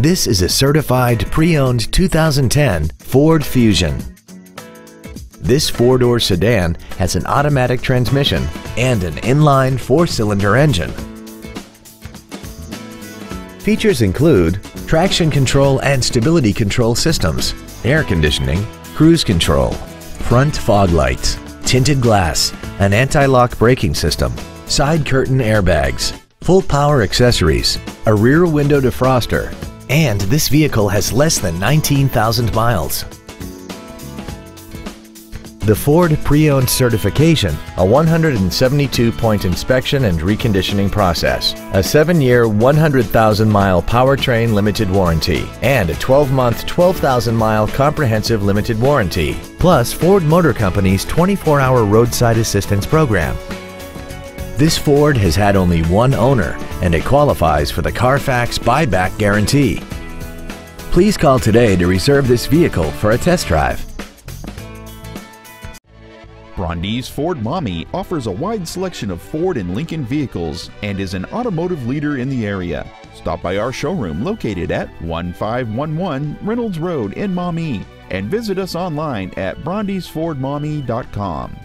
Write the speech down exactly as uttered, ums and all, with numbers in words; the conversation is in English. This is a certified pre-owned two thousand ten Ford Fusion. This four-door sedan has an automatic transmission and an inline four-cylinder engine. Features include traction control and stability control systems, air conditioning, cruise control, front fog lights, tinted glass, an anti-lock braking system, side curtain airbags, full power accessories, a rear window defroster, and this vehicle has less than nineteen thousand miles. The Ford Pre-Owned Certification, a one hundred seventy-two point inspection and reconditioning process, a seven-year, one hundred thousand mile powertrain limited warranty, and a twelve month, twelve thousand mile comprehensive limited warranty, plus Ford Motor Company's twenty-four hour roadside assistance program. This Ford has had only one owner, and it qualifies for the Carfax buyback guarantee. Please call today to reserve this vehicle for a test drive. Brondes Ford Maumee offers a wide selection of Ford and Lincoln vehicles and is an automotive leader in the area. Stop by our showroom located at one five one one Reynolds Road in Maumee and visit us online at brondes ford maumee dot com.